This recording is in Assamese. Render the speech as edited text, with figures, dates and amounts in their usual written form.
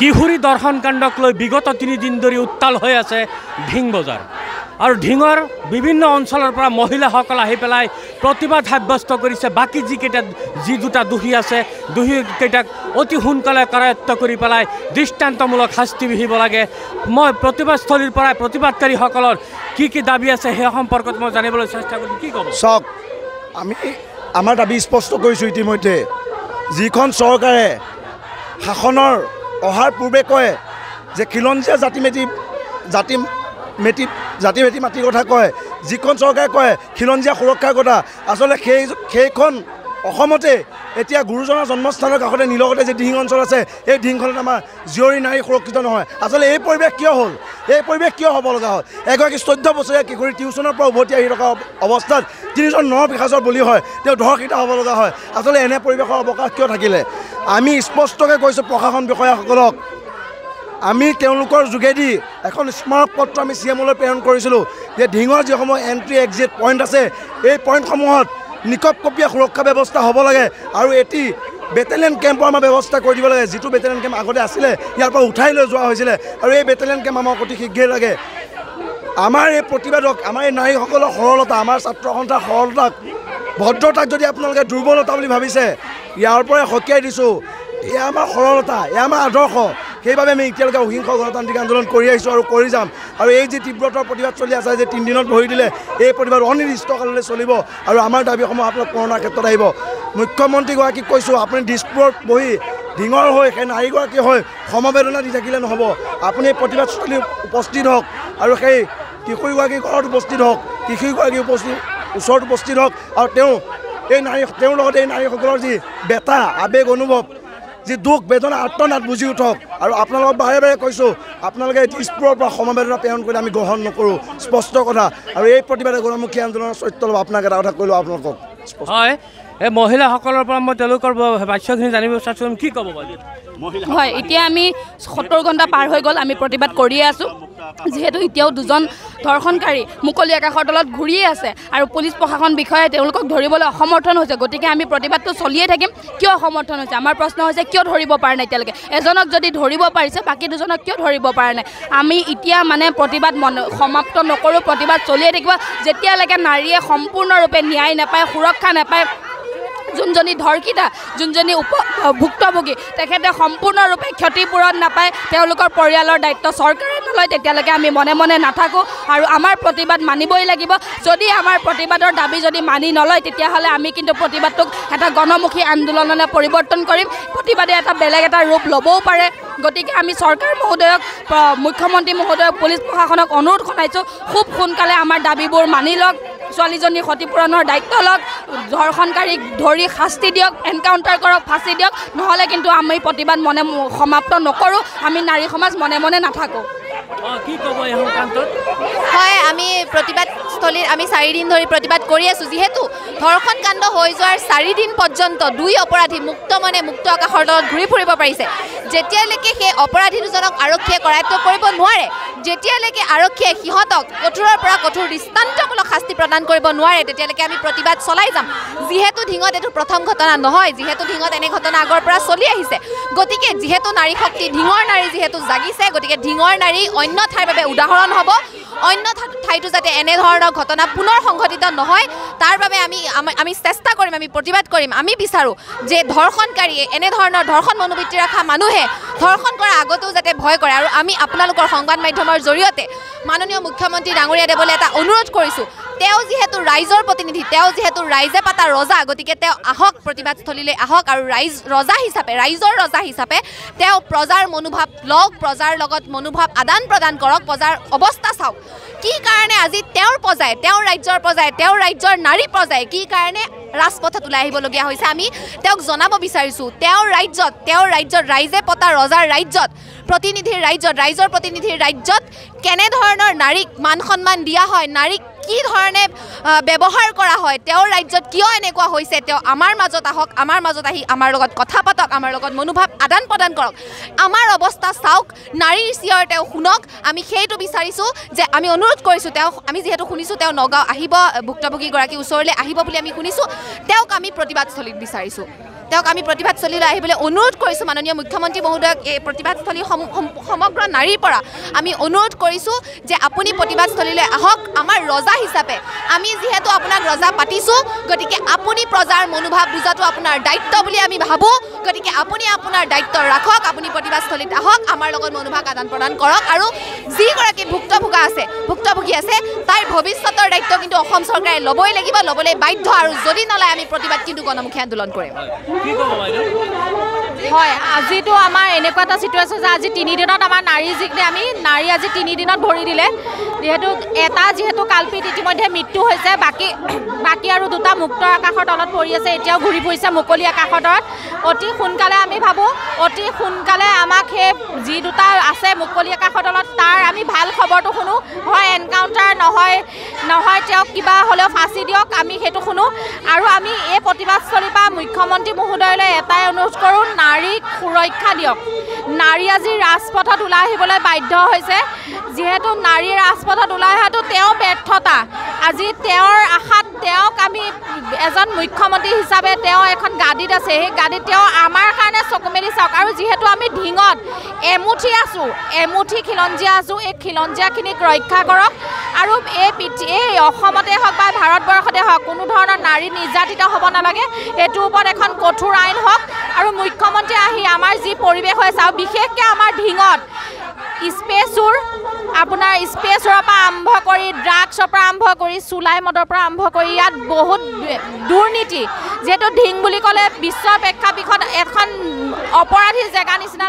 কিহুৰি দৰ্শন কাণ্ডক লৈ বিগত 3 দিন ধৰি উত্তাল হৈ আছে ঢিং বজাৰ আৰু ঢিঙৰ বিভিন্ন অঞ্চলৰ পৰা মহিলাসকল আহি পেলাই প্ৰতিবাদ সাব্যস্ত কৰিছে বাকি যি দুটা দুহি আছে দুহি কেটাক অতি হুনকালে কৰায়ত্ব কৰি পেলাই দৃষ্টান্তমূলক শাস্তি বিহিব লাগে মই প্ৰতিবাদস্থলীৰ পৰা প্ৰতিবাদকাৰীসকলৰ কি দাবী আছে সেই সম্পৰ্কত মই জানিবলৈ চেষ্টা কৰিম কি ক'ব সক আমি আমাৰ দাবী স্পষ্ট কৰিছো ইতিমধ্যে যিখন চৰকাৰে শাসনৰ অহাৰ পূৰ্বে কয় যে খিলঞ্জীয়া জাতি মেতি মাটি কথা কয় যিখন চৰকাৰে কয় খিলঞ্জীয়া সুৰক্ষা কথা আসলে সেইখন অসমতে এতিয়া গুৰুজনৰ জন্মস্থানৰ কাষতে নীলগতে যে ঢিং অঞ্চল আছে এই ঢিংখনত আমাৰ জিয়ৰী নাৰী সুৰক্ষিত নহয় আসলে এই পৰিৱেশ কিয় হ'ল এই পৰিৱেশ কিয় হ'ব লগা হ'ল এগৰাকী 14 বছৰীয়া কিশোৰী টিউচনৰ পৰা উভতি আহি থকা অৱস্থাত 3জন নৱ বিকাশৰ বলি হয় তেওঁ ধৰ্ষিতা হ'ব লগা হয় আসলে এনে পৰিৱেশৰ অৱকাশ কিয় থাকিলে আমি স্পষ্টকৈ কৈছোঁ প্ৰশাসন বিষয়াসকলক আমি তেওঁলোকৰ যোগেদি এখন স্মাৰক পত্ৰ আমি সিএমলৈ প্ৰেৰণ কৰিছিলোঁ যে ঢিঙৰ যিসমূহ এন্ট্ৰি এক্সিট পইণ্ট আছে এই পইণ্টসমূহত নিকপকপীয়া সুৰক্ষা ব্যৱস্থা হ'ব লাগে আৰু এটি বেটেলিয়ন কেম্পৰ আমাৰ ব্যৱস্থা কৰি দিব লাগে যিটো বেটেলিয়ন কেম্প আগতে আছিলে ইয়াৰ পৰা উঠাই লৈ যোৱা হৈছিল আৰু এই বেটেলিয়ন কেম্প আমাক অতি শীঘ্ৰেই লাগে আমাৰ এই প্ৰতিবাদক আমাৰ এই নাৰীসকলৰ সৰলতা আমাৰ ছাত্ৰ সন্থাৰ সৰলতাক ভদ্ৰতাক যদি আপোনালোকে দুৰ্বলতা বুলি ভাবিছে ইয়াৰ পৰা হকিয়াই দিছোঁ এয়া আমাৰ সৰলতা এয়া আমাৰ আদৰ্শ সেইবাবে আমি এতিয়ালৈকে অহিংস গণতান্ত্ৰিক আন্দোলন কৰি আহিছোঁ আৰু কৰি যাম আৰু এই যে তীব্ৰতৰ প্ৰতিবাদ চলি আছে যে 3 দিনত ভৰি দিলে এই প্ৰতিবাদ অনিৰ্দিষ্টকাললৈ চলিব আৰু আমাৰ দাবীসমূহ আপোনাক পূৰণৰ ক্ষেত্ৰত আহিব মুখ্যমন্ত্ৰীগৰাকীক কৈছোঁ আপুনি দিছপুৰত বহি ঢিঙৰ হৈ সেই নাৰীগৰাকী হৈ সমবেদনা দি থাকিলে নহ'ব আপুনি প্ৰতিবাদস্থলী উপস্থিত হওক আৰু সেই কিশোৰীগৰাকীৰ ঘৰত উপস্থিত হওক কিশোৰীগৰাকী ওচৰত উপস্থিত হওক আৰু তেওঁৰ লগত এই নাৰীসকলৰ যি বেতা আৱেগ অনুভৱ যে দুখ বেদনা আত্মনাথ বুঝি উঠক আর আপনার বারে বারে কৈছো আপনাদের দিছপুরের সমবেদনা প্রেরণ করে আমি গ্রহণ নকর স্পষ্ট কথা আর এই প্রতিবাদে গণমুখী আন্দোলনের চরিত্র লোক আপনাকে এটা কথা কইল আপনার হয় এই মহিলাসকলৰ পৰা মই তেওঁলোকৰ ভাষ্যখিনি জানিব চেষ্টা কৰিম কি ক'ব পাৰি মহিলা হয় এতিয়া আমি 70 ঘণ্টা পাৰ হৈ গ'ল আমি প্ৰতিবাদ কৰি আছো যেহেতু এতিয়াও 2জন ধৰ্ষণকাৰী মুকলি আকাশৰ তলত ঘূৰি আছে আৰু পুলিশ প্ৰশাসন বিষয়ে তেওঁলোকক ধৰিবলৈ সমৰ্থন হৈছে গতিকে আমি প্ৰতিবাদটো চলিয়ে থাকিম কিয় সমৰ্থন হৈছে আমাৰ প্ৰশ্ন হৈছে কিয় ধৰিব পৰা নাই এতিয়ালৈকে এজনক যদি ধৰিব পাৰিছে বাকি দুজনক কিয় ধৰিব পৰা নাই আমি এতিয়া মানে প্ৰতিবাদ সমাপ্ত নকৰো প্ৰতিবাদ চলিয়ে থাকিব যেতিয়ালৈকে নাৰীয়ে সম্পূৰ্ণৰূপে ন্যায় নাপায় সুৰক্ষা নাপায় যোনজনী ধৰ্ষিতা যোনজনী ভুক্তভোগী তেখেতে সম্পূৰ্ণৰূপে ক্ষতিপূৰণ নাপায় তেওঁলোকৰ পৰিয়ালৰ দায়িত্ব চৰকাৰে নলয় তেতিয়ালৈকে আমি মনে মনে নাথাকো আৰু আমাৰ প্ৰতিবাদ মানিবই লাগিব যদি আমাৰ প্ৰতিবাদৰ দাবী যদি মানি নলয় তেতিয়াহ'লে আমি কিন্তু প্ৰতিবাদটোক এটা গণমুখী আন্দোলনলৈ পৰিৱৰ্তন কৰিম প্ৰতিবাদে এটা বেলেগ এটা ৰূপ ল'বও পাৰে গতিকে আমি চৰকাৰ মহোদয়ক মুখ্যমন্ত্ৰী মহোদয়ক পুলিচ প্ৰশাসনক অনুৰোধ জনাইছোঁ খুব সোনকালে আমাৰ দাবীবোৰ মানি লওক ছোৱালীজনী ক্ষতিপূৰণৰ দায়িত্ব লওক ধৰ্ষণকাৰীক ধৰি শাস্তি দিয়ক এনকাউণ্টাৰ কৰক ফাঁচি দিয়ক নহ'লে কিন্তু আমি প্ৰতিবাদ মনে সমাপ্ত নকৰোঁ আমি নাৰী সমাজ মনে মনে নাথাকোঁ হয় আমি প্ৰতিবাদস্থলীত আমি 4 দিন ধৰি প্ৰতিবাদ কৰি আছোঁ যিহেতু ধৰ্ষণ কাণ্ড হৈ যোৱাৰ 4 দিন পৰ্যন্ত 2 অপৰাধী মুক্ত মনে মুক্ত আকাশৰ তলত ঘূৰি ফুৰিব পাৰিছে যেতিয়ালৈকে সেই অপৰাধী দুজনক আৰক্ষীয়ে কৰায়ত্ব কৰিব নোৱাৰে যেতিয়ালৈকে আৰক্ষীয়ে সিহঁতক কঠোৰৰ পৰা কঠোৰ দৃষ্টান্তমূলক শাস্তি প্ৰদান কৰিব নোৱাৰে তেতিয়ালৈকে আমি প্ৰতিবাদ চলাই যাম যিহেতু ঢিঙত এইটো প্ৰথম ঘটনা নহয় যিহেতু ঢিঙত এনে ঘটনা আগৰ পৰা চলি আহিছে গতিকে যিহেতু নাৰী শক্তি ঢিঙৰ নাৰী যিহেতু জাগিছে গতিকে ঢিঙৰ নাৰী অন্য ঠাইৰ বাবে উদাহৰণ হ'ব অন্য ঠাইতো যাতে এনেধৰণৰ ঘটনা পুনৰ সংঘটিত নহয় তাৰ বাবে আমি চেষ্টা কৰিম আমি প্ৰতিবাদ কৰিম আমি বিচাৰোঁ যে ধৰ্ষণকাৰীয়ে এনেধৰণৰ ধৰ্ষণ মনোবৃত্তি ৰখা মানুহে ধৰ্ষণ কৰাৰ আগতেও যাতে ভয় কৰে আৰু আমি আপোনালোকৰ সংবাদ মাধ্যমৰ জৰিয়তে মাননীয় মুখ্যমন্ত্ৰী ডাঙৰীয়াদেৱলৈ এটা অনুৰোধ কৰিছোঁ তেওঁ যিহেতু ৰাইজৰ প্ৰতিনিধি তেওঁ যিহেতু ৰাইজে পাতা ৰজা গতিকে তেওঁ আহক প্ৰতিবাদস্থলীলৈ আহক আৰু ৰাইজৰ ৰজা হিচাপে তেওঁ প্ৰজাৰ মনোভাৱ লওক প্ৰজাৰ লগত মনোভাৱ আদান প্ৰদান কৰক প্ৰজাৰ অৱস্থা চাওক কি কাৰণে আজি তেওঁৰ পৰ্যায়ে তেওঁৰ ৰাজ্যৰ পৰ্যায়ে তেওঁৰ ৰাজ্যৰ নাৰী পৰ্যায়ে কি কাৰণে ৰাজপথত ওলাই আহিবলগীয়া হৈছে আমি তেওঁক জনাব বিচাৰিছোঁ তেওঁৰ ৰাজ্যত ৰাইজে পতা ৰজাৰ ৰাজ্যত ৰাইজৰ প্ৰতিনিধিৰ ৰাজ্যত কেনেধৰণৰ নাৰীক মান সন্মান দিয়া হয় নাৰীক কি ধৰণে ব্যৱহাৰ কৰা হয় তেওঁৰ ৰাজ্যত কিয় এনেকুৱা হৈছে তেওঁ আমাৰ মাজত আহক আমাৰ মাজত আহি আমাৰ লগত কথা পাতক আমাৰ লগত মনোভাৱ আদান প্ৰদান কৰক আমাৰ অৱস্থা চাওক নাৰীৰ চিঞৰ তেওঁ শুনক আমি সেইটো বিচাৰিছোঁ যে আমি অনুৰোধ কৰিছোঁ তেওঁ আমি যিহেতু শুনিছোঁ তেওঁ নগাঁও আহিব ভুক্তভোগীগৰাকীৰ ওচৰলৈ আহিব বুলি আমি শুনিছোঁ তেওঁক আমি প্ৰতিবাদস্থলীত বিচাৰিছোঁ তেওঁক আমি প্ৰতিবাদস্থলীলৈ আহিবলৈ অনুৰোধ কৰিছোঁ মাননীয় মুখ্যমন্ত্ৰী মহোদয়ক এই প্ৰতিবাদস্থলী সমগ্ৰ নাৰীৰ পৰা আমি অনুৰোধ কৰিছোঁ যে আপুনি প্ৰতিবাদস্থলীলৈ আহক আমাৰ ৰজা হিচাপে আমি যেহেতু আপোনাক ৰজা পাতিছো গতিকে আপুনি প্ৰজাৰ মনোভাৱ বুজাটো আপোনাৰ দায়িত্ব বুলি আমি ভাবো গতিকে আপুনি আপোনাৰ দায়িত্ব ৰাখক আপুনি প্ৰতিবাদস্থলীত আহক আমাৰ লগত মনোভাৱ আদান প্ৰদান কৰক আৰু যি গৰাকী ভুক্তভোগী আছে তাৰ ভৱিষ্যতৰ দায়িত্ব কিন্তু অসম চৰকাৰে লবই লাগিব লবলৈ বাধ্য আৰু যদি নলয় আমি প্ৰতিবাদ কিন্তু গণমুখী আন্দোলন কৰিম হয় আজি তো আমাৰ এনেকুৱা এটা সিচুৱেচন যে আজি 3 দিনত আমাৰ নাৰী জিকনে আমি নাৰী আজি 3 দিনত ভৰি দিলে যেহেতু কালপিত ইতিমধ্যে মৃত্যু হৈছে বাকি আৰু দুটা মুক্ত আকাশৰ তলত পৰি আছে এতিয়াও ঘূৰি পৰিছে মুকলি আকাশৰ তলত অতি সোনকালে আমি ভাবো অতি সোনকালে আমাক হে যি দুটা আছে মুকলি আকাশৰ তলত তাৰ আমি ভাল খবৰটো শুনো হয় এনকাউন্টাৰ নহয় তেও কিবা হলো ফাঁসি দিওক আমি হেতু শুনো আৰু আমি এই প্ৰতিবাদস্থলী বা মুখ্যমন্ত্ৰী মহোদয়লৈ এটাই অনুৰোধ কৰো নাৰীক সুৰক্ষা দিয়ক নাৰী আজি ৰাজপথত ওলাই আহিবলৈ বাধ্য হৈছে যেহেতু নাৰী ৰাজপথত ওলাই আহাটো তেও ব্যৰ্থতা আজি তেওঁৰ আশাত তেওঁক আমি এজন মুখ্যমন্ত্ৰী হিসাবে তেওঁ এখন গাদীত আছে সেই গাদীত তেওঁ আমাৰ কাৰণে চকু মেলি চাওক আৰু যেহেতু আমি ঢিঙত এমুঠি খিলঞ্জীয়া আছো এই খিলঞ্জীয়াখিনিক ৰক্ষা কৰক আৰু এই অসমতে হওক বা ভাৰতবৰ্ষতে হওক কোনো ধৰণৰ নাৰী নিৰ্যাতিত হ'ব নালাগে এটো ওপৰত এখন কঠোৰ আইন হওক আৰু মুখ্যমন্ত্ৰী আহি আমাৰ যি পৰিৱেশ হৈছে আৰু বিশেষকৈ আমাৰ ঢিঙত স্পেচৰ আপোনাৰ স্পেচৰ পৰা আৰম্ভ কৰি ড্ৰাগছৰ পৰা আৰম্ভ কৰি চুলাই মদৰ পৰা আৰম্ভ কৰি ইয়াত বহুত দুৰ্নীতি যেটো ঢিং বুলি ক'লে বিশ্ব প্ৰেক্ষাপটত এখন অপৰাধী জেগা নিচিনা